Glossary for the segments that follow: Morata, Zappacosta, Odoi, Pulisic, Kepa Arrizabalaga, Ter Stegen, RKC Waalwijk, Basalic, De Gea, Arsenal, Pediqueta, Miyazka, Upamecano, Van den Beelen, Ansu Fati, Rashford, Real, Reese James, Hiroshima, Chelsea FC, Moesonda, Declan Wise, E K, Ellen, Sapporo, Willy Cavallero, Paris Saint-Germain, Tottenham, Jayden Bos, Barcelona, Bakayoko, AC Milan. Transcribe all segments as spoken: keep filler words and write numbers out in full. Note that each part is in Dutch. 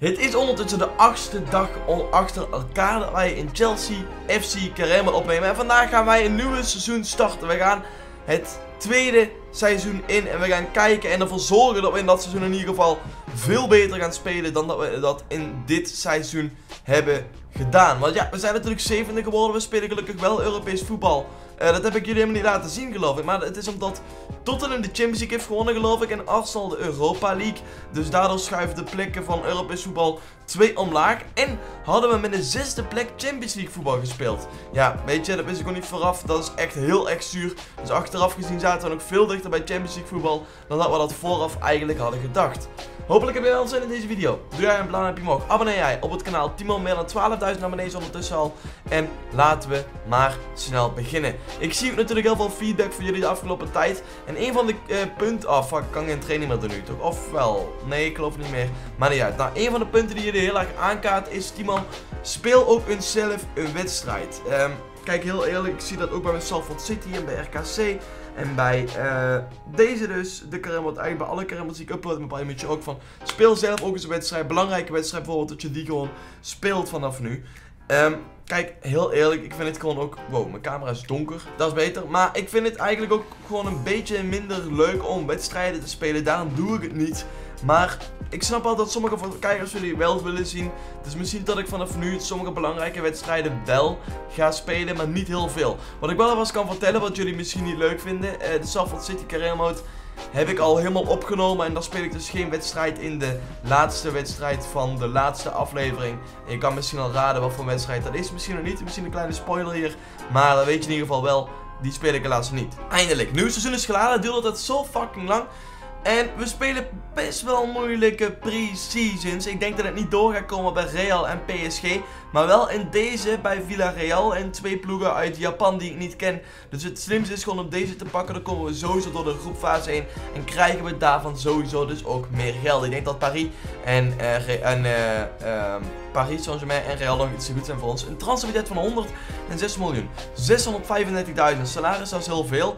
Het is ondertussen de achtste dag al achter elkaar dat wij in Chelsea F C Carême opnemen. En vandaag gaan wij een nieuwe seizoen starten. We gaan het tweede seizoen in en we gaan kijken en ervoor zorgen dat we in dat seizoen in ieder geval veel beter gaan spelen dan dat we dat in dit seizoen hebben gedaan. Want ja, we zijn natuurlijk zevende geworden. We spelen gelukkig wel Europees voetbal. Uh, dat heb ik jullie helemaal niet laten zien, geloof ik. Maar het is omdat Tottenham de Champions League heeft gewonnen, geloof ik. En Arsenal de Europa League. Dus daardoor schuiven de plekken van Europees voetbal twee omlaag. En hadden we met de zesde plek Champions League voetbal gespeeld. Ja, weet je, dat wist ik nog niet vooraf. Dat is echt heel erg zuur. Dus achteraf gezien zaten we nog veel dichter bij Champions League voetbal dan dat we dat vooraf eigenlijk hadden gedacht. Hopelijk heb je wel zin in deze video. Doe jij een blauw duimpje omhoog. Abonneer jij op het kanaal. Timo meer dan twaalfduizend abonnees ondertussen al. En laten we maar snel beginnen. Ik zie natuurlijk heel veel feedback van jullie de afgelopen tijd. En een van de uh, punten... Ah, fuck, kan geen training meer doen nu, toch? Of wel? Nee, ik geloof niet meer. Maar niet uit. Nou, een van de punten die jullie heel erg aankaart is... Timo, speel ook eens zelf een wedstrijd. Um, kijk, heel eerlijk, ik zie dat ook bij Salford City en bij R K C... En bij uh, deze dus, de Carême, eigenlijk bij alle Carême die ik upload, een bepaald beetje ook van, speel zelf ook eens een wedstrijd, belangrijke wedstrijd bijvoorbeeld, dat je die gewoon speelt vanaf nu. Um, kijk, heel eerlijk, ik vind het gewoon ook, wow, mijn camera is donker, dat is beter. Maar ik vind het eigenlijk ook gewoon een beetje minder leuk om wedstrijden te spelen, daarom doe ik het niet. Maar ik snap al dat sommige kijkers jullie wel willen zien. Dus misschien dat ik vanaf nu sommige belangrijke wedstrijden wel ga spelen, maar niet heel veel. Wat ik wel alvast kan vertellen, wat jullie misschien niet leuk vinden. Uh, de Salford City Carême mode heb ik al helemaal opgenomen. En daar speel ik dus geen wedstrijd in de laatste wedstrijd van de laatste aflevering. En je kan misschien al raden wat voor wedstrijd dat is. Misschien nog niet, misschien een kleine spoiler hier. Maar dat weet je in ieder geval wel. Die speel ik helaas niet. Eindelijk, nieuw seizoen is geladen. Duurde dat zo fucking lang. En we spelen best wel moeilijke pre-seasons. Ik denk dat het niet door gaat komen bij Real en P S G. Maar wel in deze bij Villarreal en twee ploegen uit Japan die ik niet ken. Dus het slimste is gewoon om deze te pakken. Dan komen we sowieso door de groepfase heen. En krijgen we daarvan sowieso dus ook meer geld. Ik denk dat Paris en, uh, en uh, uh, Paris Saint-Germain en Real nog iets te goed zijn voor ons. Een transferbudget van honderdzes miljoen. zeshonderdvijfendertigduizend. Salaris, dat is heel veel.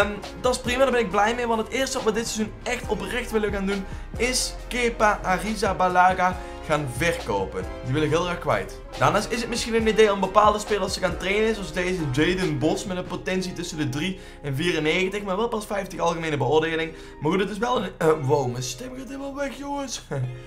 Um, dat is prima, daar ben ik blij mee. Want het eerste wat we dit seizoen echt oprecht willen gaan doen, is Kepa Arrizabalaga gaan verkopen. Die wil ik heel erg kwijt. Daarnaast is het misschien een idee om bepaalde spelers te gaan trainen, zoals deze Jayden Bos met een potentie tussen de drie en vierennegentig, maar wel pas vijftig algemene beoordeling. Maar goed, het is wel een... Uh, wow, mijn stem gaat helemaal weg, jongens.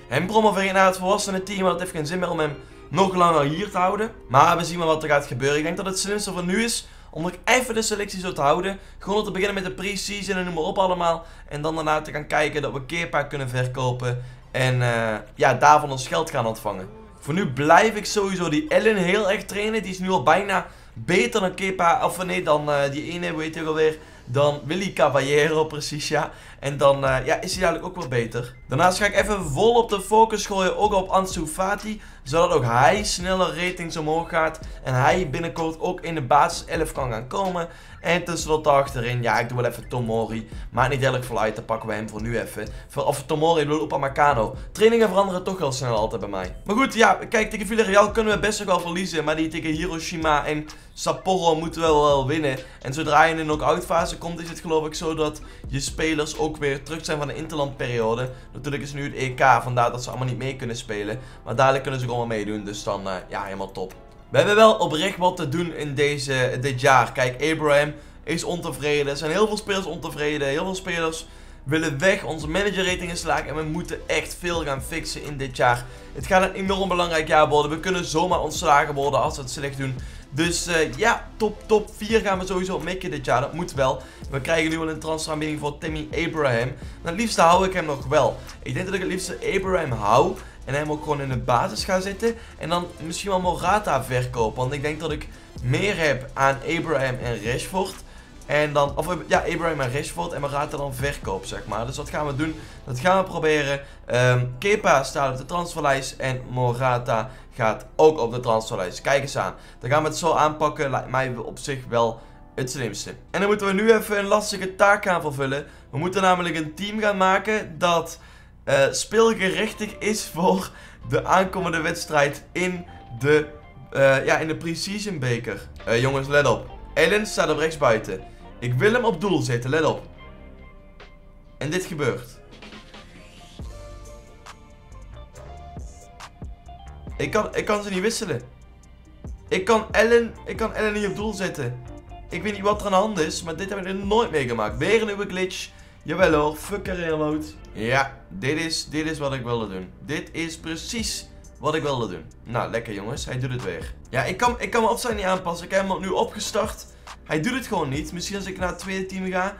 Hem promoveren naar het volwassene team, maar dat heeft geen zin meer om hem nog langer hier te houden. Maar we zien wel wat er gaat gebeuren. Ik denk dat het slimste van nu is om nog even de selectie zo te houden. Gewoon te beginnen met de pre-season en noem maar op allemaal. En dan daarna te gaan kijken dat we Kepa kunnen verkopen. En uh, ja, daarvan ons geld gaan ontvangen. Voor nu blijf ik sowieso die Ellen heel erg trainen. Die is nu al bijna beter dan Kepa. Of nee, dan uh, die ene, weet je wel weer. Dan Willy Cavallero, precies, ja. En dan uh, ja, is hij eigenlijk ook wel beter. Daarnaast ga ik even vol op de focus gooien, ook op Ansu Fati. Zodat ook hij sneller ratings omhoog gaat. En hij binnenkort ook in de basis elf kan gaan komen. En tenslotte achterin, ja, ik doe wel even Tomori. Maakt niet heel erg veel uit, dan pakken we hem voor nu even. Of Tomori, ik bedoel Upamecano. Trainingen veranderen toch wel snel altijd bij mij. Maar goed, ja, kijk, tegen Villarreal kunnen we best nog wel verliezen. Maar die tegen Hiroshima en Sapporo moeten we wel winnen. En zodra je in de knock-out fase komt, is het geloof ik zo dat je spelers ook weer terug zijn van de interlandperiode. Natuurlijk is nu het E K, vandaar dat ze allemaal niet mee kunnen spelen. Maar dadelijk kunnen ze gewoon wel meedoen, dus dan uh, ja, helemaal top. We hebben wel oprecht wat te doen in deze, dit jaar. Kijk, Abraham is ontevreden. Er zijn heel veel spelers ontevreden. Heel veel spelers willen weg. Onze managerrating is laag. En we moeten echt veel gaan fixen in dit jaar. Het gaat een enorm belangrijk jaar worden. We kunnen zomaar ontslagen worden als we het slecht doen. Dus uh, ja, top, top vier gaan we sowieso mikken dit jaar. Dat moet wel. We krijgen nu al een transferaanbieding voor Tammy Abraham. En het liefste hou ik hem nog wel. Ik denk dat ik het liefste Abraham hou. En hem ook gewoon in de basis gaan zitten. En dan misschien wel Morata verkopen. Want ik denk dat ik meer heb aan Abraham en Rashford. En dan, of ja, Abraham en Rashford. En Morata dan verkoop, zeg maar. Dus dat gaan we doen. Dat gaan we proberen. Um, Kepa staat op de transferlijst. En Morata gaat ook op de transferlijst. Kijk eens aan. Dan gaan we het zo aanpakken. Lijkt mij op zich wel het slimste. En dan moeten we nu even een lastige taak gaan vervullen. We moeten namelijk een team gaan maken dat... Uh, speelgerechtig is voor de aankomende wedstrijd in de, uh, ja, in de pre-season beker. Uh, jongens, let op. Ellen staat op rechts buiten. Ik wil hem op doel zetten, let op. En dit gebeurt. Ik kan, ik kan ze niet wisselen. Ik kan Ellen, ik kan Ellen niet op doel zetten. Ik weet niet wat er aan de hand is, maar dit heb ik er nooit meegemaakt. Weer een nieuwe glitch. Jawel hoor, fucker reload. Ja, dit is, dit is wat ik wilde doen. Dit is precies wat ik wilde doen. Nou, lekker jongens, hij doet het weer. Ja, ik kan, ik kan mijn opstelling niet aanpassen. Ik heb hem nu opgestart. Hij doet het gewoon niet. Misschien als ik naar het tweede team ga.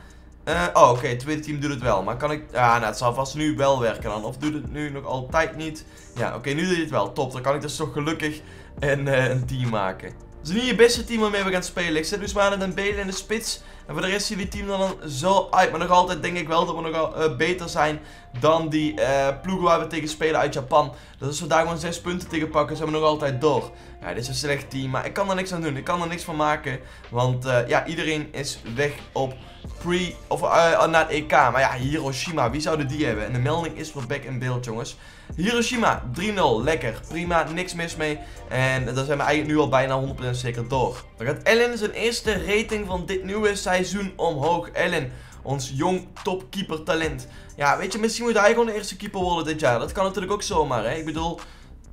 Uh, oh, oké, okay, het tweede team doet het wel. Maar kan ik... Ah, nou, het zal vast nu wel werken dan. Of doet het nu nog altijd niet. Ja, oké, okay, nu doet het wel. Top, dan kan ik dus toch gelukkig een, uh, een team maken. Het is niet je beste team waarmee we gaan spelen. Ik zet dus maar aan een Belen in de spits. En voor de rest zien die team dan zo uit. Maar nog altijd denk ik wel dat we nogal uh, beter zijn dan die uh, ploegen waar we tegen spelen uit Japan. Dus als we daar gewoon zes punten tegen pakken, zijn we nog altijd door. Ja, dit is een slecht team, maar ik kan er niks aan doen. Ik kan er niks van maken. Want uh, ja, iedereen is weg op pre of uh, naar het E K. Maar ja, Hiroshima, wie zouden die hebben? En de melding is voor back in beeld, jongens. Hiroshima, drie nul. Lekker. Prima. Niks mis mee. En daar zijn we eigenlijk nu al bijna honderd procent zeker door. Dan gaat Ellen zijn eerste rating van dit nieuwe seizoen omhoog. Ellen, ons jong topkeeper talent. Ja, weet je, misschien moet hij gewoon de eerste keeper worden dit jaar. Dat kan natuurlijk ook zomaar, hè. Ik bedoel,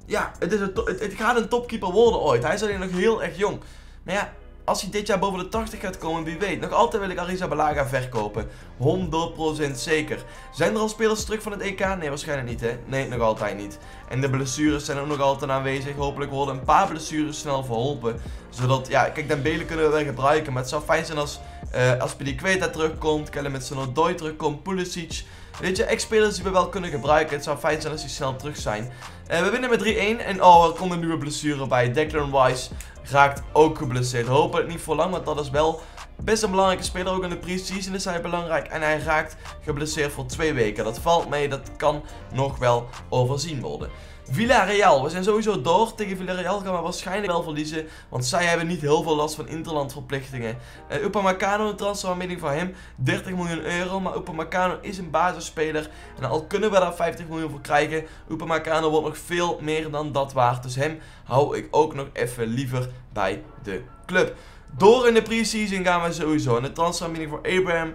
ja, het, is een het, het gaat een topkeeper worden ooit. Hij is alleen nog heel erg jong. Maar ja, als hij dit jaar boven de tachtig gaat komen, wie weet. Nog altijd wil ik Arrizabalaga verkopen. honderd procent zeker. Zijn er al spelers terug van het E K? Nee, waarschijnlijk niet, hè? Nee, nog altijd niet. En de blessures zijn ook nog altijd aanwezig. Hopelijk worden een paar blessures snel verholpen. Zodat, ja, kijk, Den Beelen kunnen we wel gebruiken. Maar het zou fijn zijn als uh, als Pediqueta terugkomt. Kellen met zijn Odoi terugkomt. Pulisic. Weet je, ex-spelers die we wel kunnen gebruiken. Het zou fijn zijn als die snel terug zijn. Uh, we winnen met drie één. En oh, er komt een nieuwe blessure bij. Declan Wise raakt ook geblesseerd. Hopelijk niet voor lang, want dat is wel best een belangrijke speler. Ook in de pre-season is hij belangrijk. En hij raakt geblesseerd voor twee weken. Dat valt mee, dat kan nog wel overzien worden. Villarreal, we zijn sowieso door. Tegen Villarreal gaan we waarschijnlijk wel verliezen. Want zij hebben niet heel veel last van interlandverplichtingen. Uh, Upamecano, een transfermening van hem. dertig miljoen euro. Maar Upamecano is een basisspeler. En al kunnen we daar vijftig miljoen voor krijgen. Upamecano wordt nog veel meer dan dat waard. Dus hem hou ik ook nog even liever bij de club. Door in de pre-season gaan we sowieso. En de transfermening voor Abraham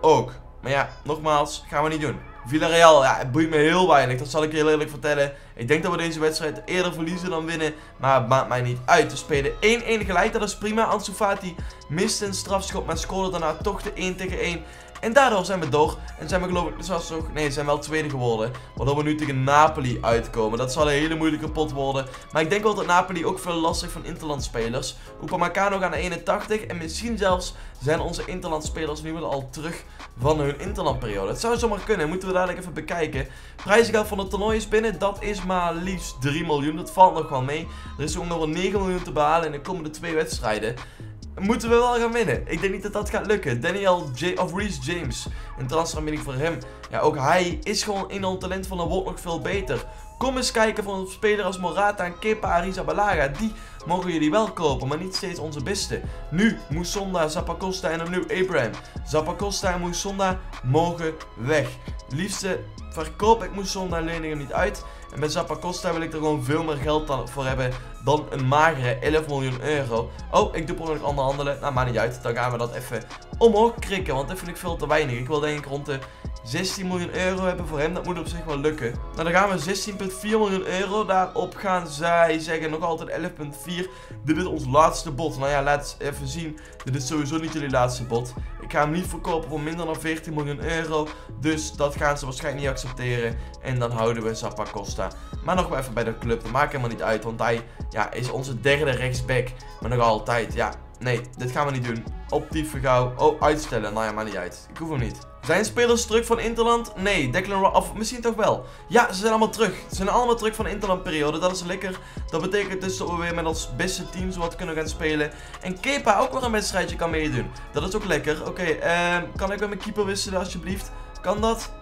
ook. Maar ja, nogmaals, gaan we niet doen. Villarreal, ja, het boeit me heel weinig. Dat zal ik je heel eerlijk vertellen. Ik denk dat we deze wedstrijd eerder verliezen dan winnen. Maar het maakt mij niet uit. We spelen één één gelijk. Dat is prima. Ansu Fati miste een strafschop. Maar scoorde daarna toch de één tegen één. En daardoor zijn we door. En zijn we geloof ik... Dus nog, nee, zijn wel tweede geworden. Waardoor we nu tegen Napoli uitkomen. Dat zal een hele moeilijke pot worden. Maar ik denk wel dat Napoli ook veel lastig van interlandspelers. Upamecano gaat naar eenentachtig. En misschien zelfs zijn onze interlandspelers nu wel al terug van hun interlandperiode. Het zou zomaar kunnen. Moeten we dadelijk even bekijken. Prijsgeld van het toernooi is binnen. Dat is maar liefst drie miljoen. Dat valt nog wel mee. Er is ook nog wel negen miljoen te behalen in de komende twee wedstrijden. Moeten we wel gaan winnen. Ik denk niet dat dat gaat lukken. Daniel J of Reese James. Een transfermening voor hem. Ja, ook hij is gewoon enorm talentvol en wordt nog veel beter. Kom eens kijken voor een speler als Morata en Kepa Arrizabalaga. Die mogen jullie wel kopen, maar niet steeds onze beste. Nu Moesonda, Zappacosta en opnieuw Abraham. Zappacosta en Moesonda mogen weg. Liefste verkoop ik Moesonda en lening hem niet uit. En met Zappacosta wil ik er gewoon veel meer geld voor hebben dan een magere elf miljoen euro. Oh, ik doe per ongeluk onderhandelen. Nou, maakt niet uit. Dan gaan we dat even omhoog krikken, want dat vind ik veel te weinig. Ik wil denk ik rond de zestien miljoen euro hebben voor hem. Dat moet op zich wel lukken. Nou, dan gaan we zestien komma vier miljoen euro. Daarop gaan zij zeggen nog altijd elf komma vier. Dit is ons laatste bod. Nou ja, laat even zien. Dit is sowieso niet jullie laatste bod. Ik ga hem niet verkopen voor minder dan veertien miljoen euro. Dus dat gaan ze waarschijnlijk niet accepteren. En dan houden we Zappacosta. Maar nog maar even bij de club. Dat maakt helemaal niet uit. Want hij, ja, is onze derde rechtsback. Maar nog altijd, ja. Nee, dit gaan we niet doen. Optieven gauw. Oh, uitstellen. Nou ja, maakt niet uit. Ik hoef hem niet. Zijn spelers terug van Interland? Nee, Declan... Of misschien toch wel. Ja, ze zijn allemaal terug. Ze zijn allemaal terug van de Interlandperiode. Dat is lekker. Dat betekent dus dat we weer met ons beste team zo wat kunnen gaan spelen. En Kepa ook weer een wedstrijdje kan meedoen. Dat is ook lekker. Oké, okay, eh, kan ik weer mijn keeper wisselen alsjeblieft? Kan dat?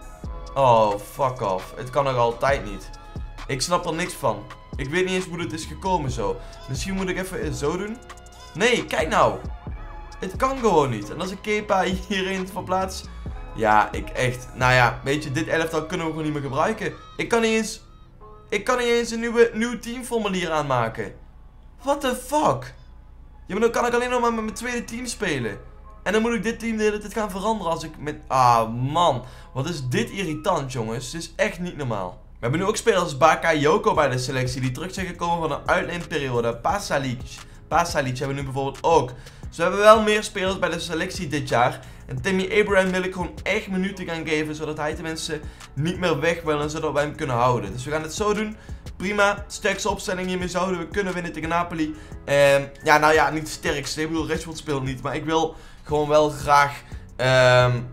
Oh, fuck off. Het kan nog altijd niet. Ik snap er niks van. Ik weet niet eens hoe dit is gekomen zo. Misschien moet ik even zo doen. Nee, kijk nou. Het kan gewoon niet. En als ik Kepa hierin verplaats... Ja, ik echt. Nou ja, weet je, dit elftal kunnen we gewoon niet meer gebruiken. Ik kan niet eens... Ik kan niet eens een nieuwe, nieuw teamformulier aanmaken. What the fuck? Ja, maar dan kan ik alleen nog maar met mijn tweede team spelen. En dan moet ik dit team de hele tijd gaan veranderen als ik met... Ah, man. Wat is dit irritant, jongens. Dit is echt niet normaal. We hebben nu ook spelers als Bakayoko bij de selectie die terug zijn gekomen van een uitleenperiode. Basalic, Basalic hebben we nu bijvoorbeeld ook. Dus we hebben wel meer spelers bij de selectie dit jaar. En Tammy Abraham wil ik gewoon echt minuten gaan geven, zodat hij de mensen niet meer weg wil en zodat wij hem kunnen houden. Dus we gaan het zo doen. Prima, sterkste opstelling hiermee zouden we kunnen winnen tegen Napoli. En, ja, nou ja, niet sterkste. Ik bedoel, Rashford speelt niet, maar ik wil gewoon wel graag... Um,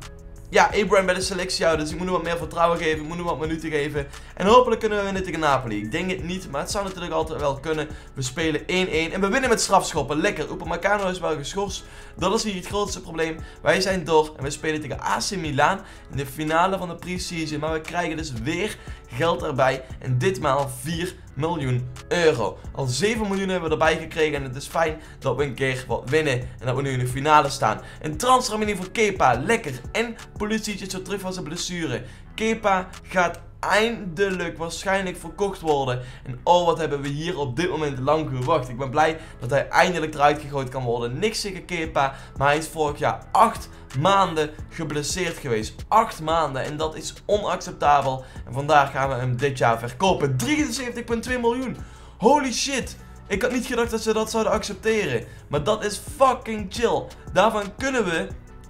ja, Abraham bij de selectie houden, dus ik moet hem wat meer vertrouwen geven, ik moet hem wat minuten geven. En hopelijk kunnen we winnen tegen Napoli. Ik denk het niet, maar het zou natuurlijk altijd wel kunnen. We spelen één één en we winnen met strafschoppen. Lekker, Upamecano is wel geschorst. Dat is hier het grootste probleem. Wij zijn door en we spelen tegen A C Milan in de finale van de pre-season. Maar we krijgen dus weer geld erbij en ditmaal vier miljoen euro. Al zeven miljoen hebben we erbij gekregen en het is fijn dat we een keer wat winnen en dat we nu in de finale staan. Een transfermening voor Kepa, lekker. En Pulisic is zo terug van zijn blessure. Kepa gaat eindelijk waarschijnlijk verkocht worden. En oh, wat hebben we hier op dit moment lang gewacht. Ik ben blij dat hij eindelijk eruit gegooid kan worden. Niks tegen Kepa, maar hij is vorig jaar acht maanden geblesseerd geweest. acht maanden en dat is onacceptabel. En vandaar gaan we hem dit jaar verkopen. drieënzeventig komma twee miljoen. Holy shit. Ik had niet gedacht dat ze dat zouden accepteren. Maar dat is fucking chill. Daarvan kunnen we...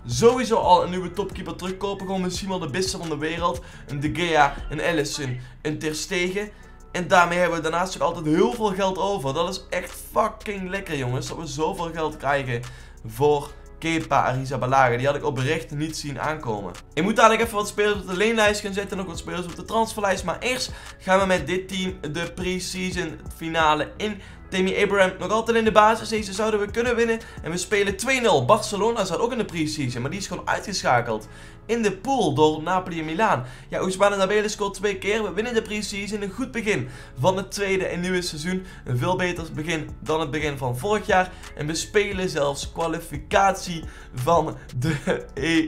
sowieso al een nieuwe topkeeper terugkopen. Gewoon misschien wel de beste van de wereld. Een De Gea, een Ellen, een Ter Stegen. En daarmee hebben we daarnaast ook altijd heel veel geld over. Dat is echt fucking lekker, jongens. Dat we zoveel geld krijgen voor Kepa Arrizabalaga. Die had ik oprecht niet zien aankomen. Ik moet dadelijk even wat spelers op de leenlijst gaan zetten. Nog wat spelers op de transferlijst. Maar eerst gaan we met dit team de pre-season finale in. Tammy Abraham nog altijd in de basis. Deze zouden we kunnen winnen. En we spelen twee nul. Barcelona staat ook in de pre-season. Maar die is gewoon uitgeschakeld. In de pool door Napoli en Milaan. Ja, Van den Beelen scoort twee keer. We winnen de pre-season. Een goed begin van het tweede en nieuwe seizoen. Een veel beter begin dan het begin van vorig jaar. En we spelen zelfs kwalificatie van de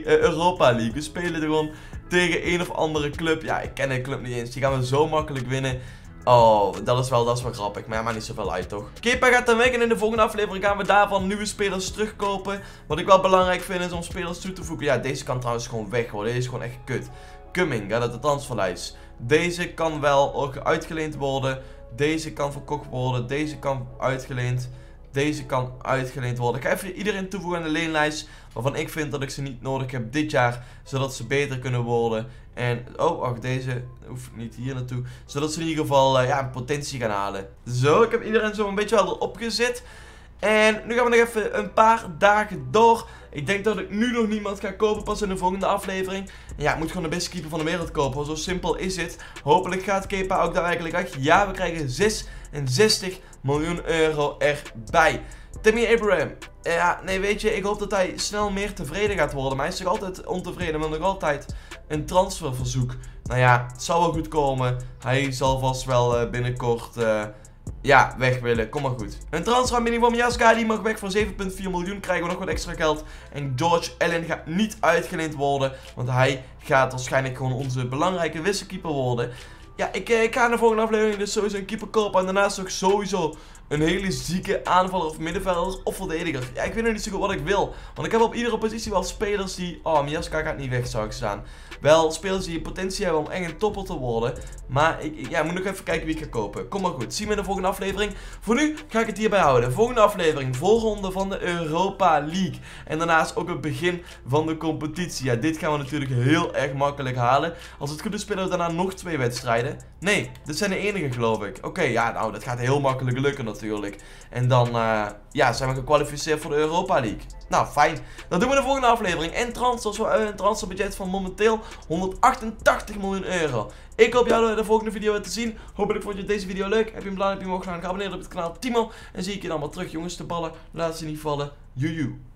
Europa League. We spelen er gewoon tegen een of andere club. Ja, ik ken de club niet eens. Die gaan we zo makkelijk winnen. Oh, dat is wel, dat is wel grappig, maar ja, maakt niet zoveel uit toch. Kepa gaat dan weg en in de volgende aflevering gaan we daarvan nieuwe spelers terugkopen. Wat ik wel belangrijk vind is om spelers toe te voegen. Ja, deze kan trouwens gewoon weg worden, deze is gewoon echt kut. Cumming gaat uit de transferlijst. Deze kan wel ook uitgeleend worden. Deze kan verkocht worden, deze kan uitgeleend. Deze kan uitgeleend worden. Ik ga even iedereen toevoegen aan de leenlijst. Waarvan ik vind dat ik ze niet nodig heb dit jaar. Zodat ze beter kunnen worden. En, oh wacht, deze hoeft niet hier naartoe. Zodat ze in ieder geval uh, ja, een potentie gaan halen. Zo, ik heb iedereen zo een beetje wel erop gezet. En nu gaan we nog even een paar dagen door. Ik denk dat ik nu nog niemand ga kopen, pas in de volgende aflevering. En ja, ik moet gewoon de beste keeper van de wereld kopen. Zo simpel is het. Hopelijk gaat Kepa ook daadwerkelijk weg. Ja, we krijgen zesenzestig miljoen euro erbij. Tammy Abraham. Ja, nee, weet je, ik hoop dat hij snel meer tevreden gaat worden. Maar hij is toch altijd ontevreden, maar nog altijd een transferverzoek. Nou ja, het zal wel goed komen. Hij zal vast wel binnenkort... Uh, Ja, weg willen. Kom maar goed. Een transfermening van Miyazka. Die mag weg voor zeven komma vier miljoen. Krijgen we nog wat extra geld. En George Ellen gaat niet uitgeleend worden. Want hij gaat waarschijnlijk gewoon onze belangrijke wisselkeeper worden. Ja, ik, ik ga in de volgende aflevering dus sowieso een keeper kopen. En daarnaast ook sowieso een hele zieke aanvaller of middenvelder of verdediger. Ja, ik weet nog niet zo goed wat ik wil. Want ik heb op iedere positie wel spelers die... Oh, Miyazka gaat niet weg, zou ik staan. Wel, spelers die potentie hebben om echt een topper te worden. Maar ik, ja, ik moet nog even kijken wie ik ga kopen. Kom maar goed, zien we in de volgende aflevering. Voor nu ga ik het hierbij houden. Volgende aflevering, voorronde van de Europa League. En daarnaast ook het begin van de competitie. Ja, dit gaan we natuurlijk heel erg makkelijk halen. Als het goed is spelen we daarna nog twee wedstrijden. Nee, dit zijn de enige geloof ik. Oké, okay, ja, nou, dat gaat heel makkelijk lukken natuurlijk. En dan, uh, ja, zijn we gekwalificeerd voor de Europa League. Nou, fijn. Dan doen we de volgende aflevering. En transfers, we hebben een transferbudget van momenteel honderdachtentachtig miljoen euro. Ik hoop jou in de volgende video weer te zien. Hopelijk vond je deze video leuk. Heb je hem blauw, heb je hem omhoog gedaan, geabonneerd op het kanaal Timo. En zie ik je dan wel terug, jongens. De ballen laat ze niet vallen. Joejoe.